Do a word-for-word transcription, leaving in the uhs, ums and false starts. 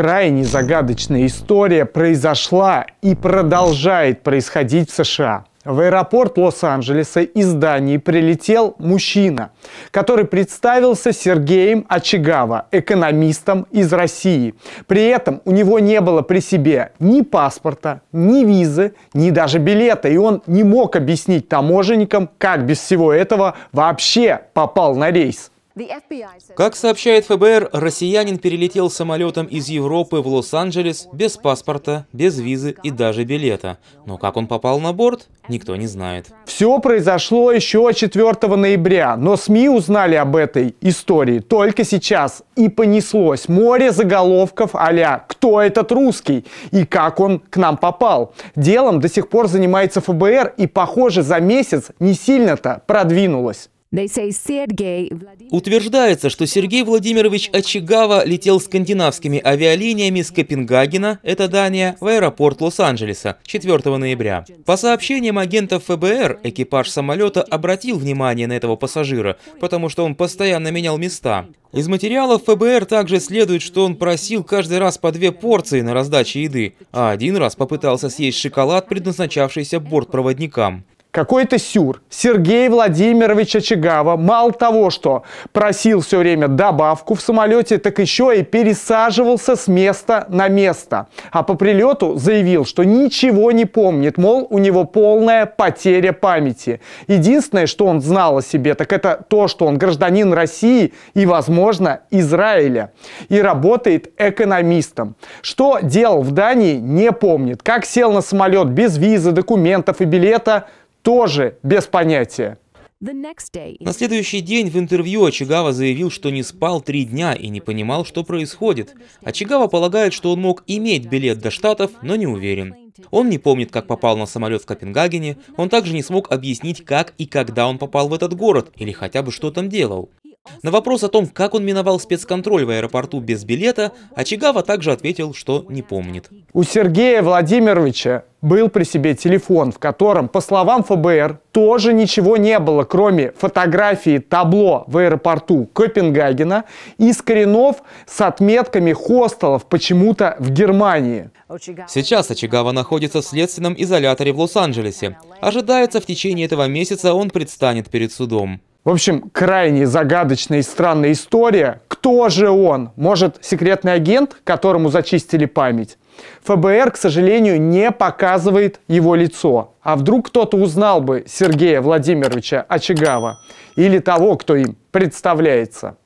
крайне загадочная история произошла и продолжает происходить в США. В аэропорт Лос-Анджелеса из Дании прилетел мужчина, который представился Сергеем Очигава, экономистом из России. При этом у него не было при себе ни паспорта, ни визы, ни даже билета. И он не мог объяснить таможенникам, как без всего этого вообще попал на рейс. Как сообщает ФБР, россиянин перелетел самолетом из Европы в Лос-Анджелес без паспорта, без визы и даже билета. Но как он попал на борт, никто не знает. Все произошло еще четвёртого ноября, но СМИ узнали об этой истории только сейчас. И понеслось море заголовков а-ля «Кто этот русский?» и «Как он к нам попал?». Делом до сих пор занимается ФБР и, похоже, за месяц не сильно-то продвинулось. Утверждается, что Сергей Владимирович Очигава летел скандинавскими авиалиниями с Копенгагена, это Дания, в аэропорт Лос-Анджелеса четвёртого ноября. По сообщениям агентов ФБР, экипаж самолета обратил внимание на этого пассажира, потому что он постоянно менял места. Из материалов ФБР также следует, что он просил каждый раз по две порции на раздаче еды, а один раз попытался съесть шоколад, предназначавшийся бортпроводникам. Какой-то сюр. Сергей Владимирович Очигава мало того, что просил все время добавку в самолете, так еще и пересаживался с места на место. А по прилету заявил, что ничего не помнит, мол, у него полная потеря памяти. Единственное, что он знал о себе, так это то, что он гражданин России и, возможно, Израиля. И работает экономистом. Что делал в Дании, не помнит. Как сел на самолет без визы, документов и билета – тоже без понятия. На следующий день в интервью Очигава заявил, что не спал три дня и не понимал, что происходит. Очигава полагает, что он мог иметь билет до Штатов, но не уверен. Он не помнит, как попал на самолет в Копенгагене, он также не смог объяснить, как и когда он попал в этот город, или хотя бы что там делал. На вопрос о том, как он миновал спецконтроль в аэропорту без билета, Очигава также ответил, что не помнит. У Сергея Владимировича был при себе телефон, в котором, по словам ФБР, тоже ничего не было, кроме фотографии табло в аэропорту Копенгагена и скринов с отметками хостелов почему-то в Германии. Сейчас Очигава находится в следственном изоляторе в Лос-Анджелесе. Ожидается, в течение этого месяца он предстанет перед судом. В общем, крайне загадочная и странная история. Кто же он? Может, секретный агент, которому зачистили память? ФБР, к сожалению, не показывает его лицо. А вдруг кто-то узнал бы Сергея Владимировича Очигава или того, кто им представляется?